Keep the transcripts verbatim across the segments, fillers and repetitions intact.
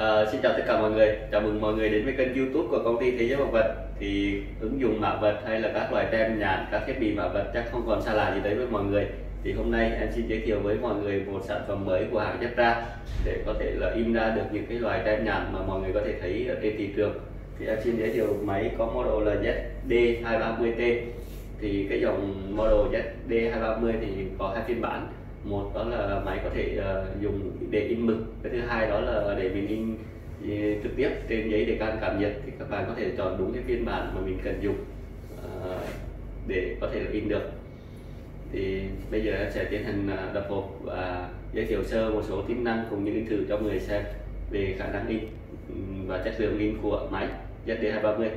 À, xin chào tất cả mọi người, chào mừng mọi người đến với kênh YouTube của công ty Thế Giới Bảo Vật. Thì ứng dụng mã vật hay là các loại tem nhãn, các thiết bị mã vật chắc không còn xa lạ gì đấy với mọi người. Thì hôm nay em xin giới thiệu với mọi người một sản phẩm mới của hãng Zebra để có thể là in ra được những cái loại tem nhãn mà mọi người có thể thấy ở trên thị trường. Thì em xin giới thiệu máy có model là Z D hai ba không T. Thì cái dòng model Z D hai ba không thì có hai phiên bản. Một đó là máy có thể uh, dùng để in mực, cái thứ hai đó là để mình in uh, trực tiếp trên giấy để can cảm nhiệt. Thì các bạn có thể chọn đúng cái phiên bản mà mình cần dùng uh, để có thể in được. Thì bây giờ em sẽ tiến hành uh, đập hộp và giới thiệu sơ một số tính năng cũng như đi thử cho người xem về khả năng in và chất lượng in của máy Z D hai ba không.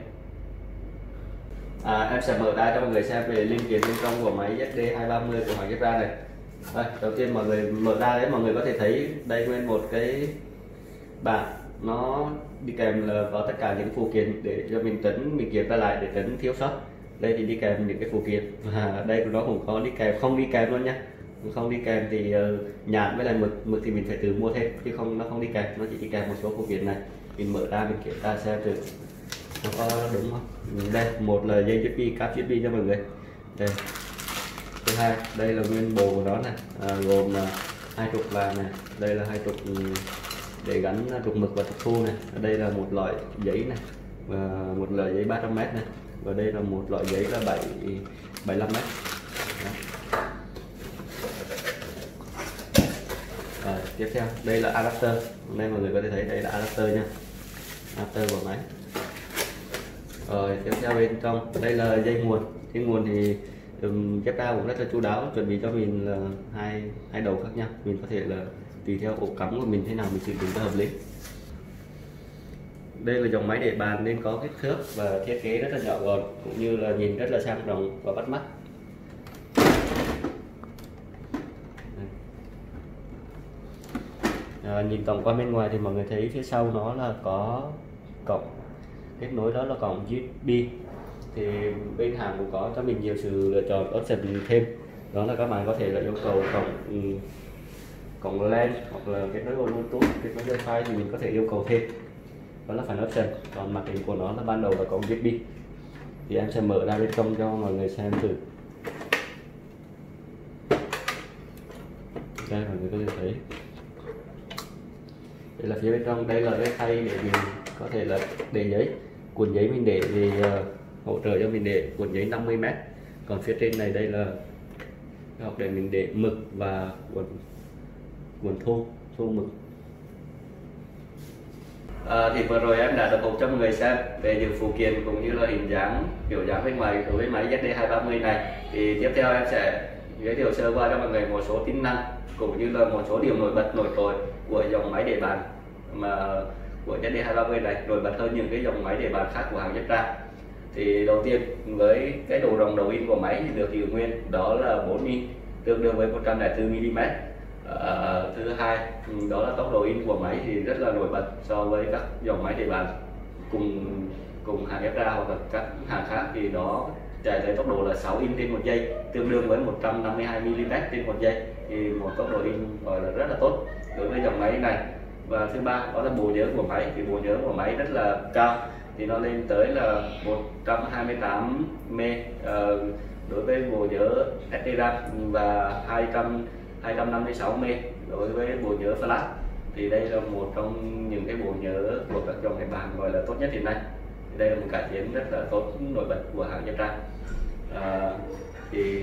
À, em sẽ mở ra cho mọi người xem về linh kiện bên trong của máy Z D hai ba không của hãng Zebra này. Đây, đầu tiên mọi người mở ra đấy, mọi người có thể thấy đây nguyên một cái bảng nó đi kèm là có tất cả những phụ kiện để cho mình tính, mình kiểm tra lại để tính thiếu sót. Đây thì đi kèm những cái phụ kiện và đây nó cũng có đi kèm, không đi kèm luôn nhá. Không đi kèm thì nhãn với lại mực, mực thì mình phải tự mua thêm chứ không, nó không đi kèm, nó chỉ đi kèm một số phụ kiện này. Mình mở ra mình kiểm tra xem được nó có đúng không. Đây, một là dây U S B, cáp U S B cho mọi người. Đây. Thứ hai, đây là nguyên bộ của nó này, à, gồm là hai trục vàng này, đây là hai trục để gắn trục mực và trục thu này, đây là một loại giấy này, và một loại giấy ba trăm mét này, và đây là một loại giấy là bảy, bảy mươi lăm mét. À, tiếp theo, đây là adapter, hôm nay mọi người có thể thấy đây là adapter nha, adapter của máy. Rồi tiếp theo bên trong, đây là dây nguồn, cái nguồn thì Zebra cũng rất là chú đáo chuẩn bị cho mình là hai hai đầu khác nhau, mình có thể là tùy theo ổ cắm của mình thế nào mình sử dụng cho hợp lý. Đây là dòng máy để bàn nên có kích thước và thiết kế rất là nhỏ gọn cũng như là nhìn rất là sang trọng và bắt mắt. À, nhìn tổng quan bên ngoài thì mọi người thấy phía sau nó là có cổng kết nối, đó là cổng U S B. Thì bên hàng cũng có cho mình nhiều sự lựa chọn option thêm, đó là các bạn có thể là yêu cầu cổng cổng LAN hoặc là kết nối Bluetooth, kết nối Wi-Fi thì mình có thể yêu cầu thêm, đó là phần option. Còn mặt hình của nó là ban đầu là cổng U S B, thì em sẽ mở ra bên trong cho mọi người xem thử. Đây mọi người có thể thấy đây là phía bên trong, đây là cái khay để mình có thể là để giấy, cuộn giấy mình để thì hỗ trợ cho mình để cuộn giấy năm mươi mét. Còn phía trên này đây là hộp để mình để mực và cuộn cuộn thô thô mực. À, thì vừa rồi em đã tập hợp cho mọi người xem về những phụ kiện cũng như là hình dáng, kiểu dáng bên ngoài đối với máy Z D hai ba không này. Thì tiếp theo em sẽ giới thiệu sơ qua cho mọi người một số tính năng cũng như là một số điều nổi bật nổi trội của dòng máy để bàn mà của Z D hai ba không này, nổi bật hơn những cái dòng máy để bàn khác của hãng Zebra. Thì đầu tiên với cái đầu rồng đầu in của máy thì được giữ nguyên, đó là bốn inch tương đương với một trăm lẻ bốn mi li mét. À, thứ hai đó là tốc độ in của máy thì rất là nổi bật so với các dòng máy để bàn cùng cùng hãng Zebra hoặc các hàng khác, thì nó chạy tới tốc độ là sáu inch trên một giây tương đương với một trăm năm mươi hai mi li mét trên một giây, thì một tốc độ in gọi là rất là tốt đối với dòng máy này. Và thứ ba đó là bộ nhớ của máy, thì bộ nhớ của máy rất là cao, thì nó lên tới là một trăm hai mươi tám mê ga bai đối với bộ nhớ ét đê RAM và hai trăm hai trăm năm mươi sáu mê ga bai đối với bộ nhớ flash. Thì đây là một trong những cái bộ nhớ của các dòng máy bàn gọi là tốt nhất hiện nay. Thì đây là một cải tiến rất là tốt nổi bật của hãng Zebra. À, thì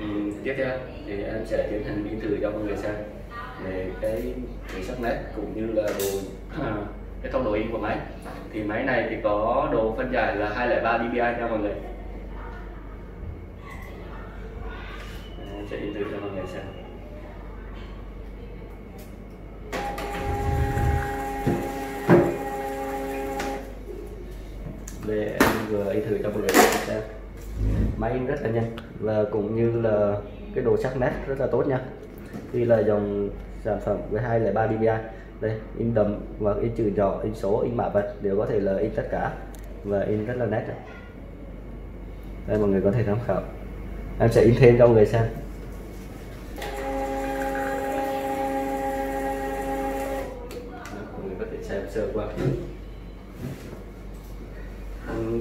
um, tiếp theo thì em sẽ tiến hành đi thử cho mọi người xem về cái, cái sắc nét cũng như là đồ à, cái tốc độ in của máy. Thì máy này thì có độ phân giải là hai trăm lẻ ba D P I nha mọi người. Em sẽ in thử cho mọi người xem. Đây em vừa in thử cho mọi người xem. Máy in rất là nhanh và cũng như là cái độ sắc nét rất là tốt nha. Tuy là dòng sản phẩm với hai trăm lẻ ba D P I. Đây, in đậm và in chữ nhỏ, in số, in mã vật đều có thể là in tất cả và in rất là nét. Đây mọi người có thể tham khảo. Em sẽ in thêm cho mọi người xem. Mọi người sơ qua.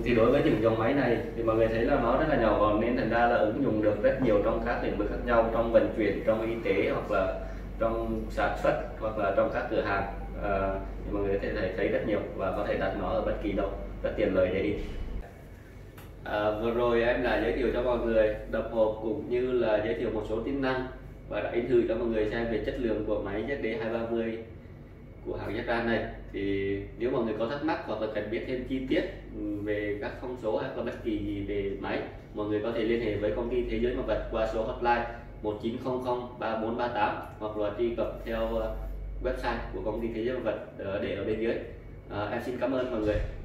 Thì đối với những dòng máy này thì mọi người thấy là nó rất là nhỏ gọn nên thành ra là ứng dụng được rất nhiều trong các lĩnh vực khác nhau, trong vận chuyển, trong y tế hoặc là trong sản xuất hoặc là trong các cửa hàng. À, thì mọi người có thể thấy rất nhiều và có thể đặt nó ở bất kỳ đâu, rất tiện lợi để đi. À, vừa rồi em đã giới thiệu cho mọi người đập hộp cũng như là giới thiệu một số tính năng và đã in thử cho mọi người xem về chất lượng của máy Z D hai ba không của hãng Zebra này. Thì nếu mọi người có thắc mắc hoặc là cần biết thêm chi tiết về các thông số hay là bất kỳ gì về máy, mọi người có thể liên hệ với công ty Thế Giới Mà Vật qua số hotline một chín không không ba bốn ba tám hoặc là truy cập theo website của công ty Thế Giới Mà Vật để ở bên dưới. À, em xin cảm ơn mọi người.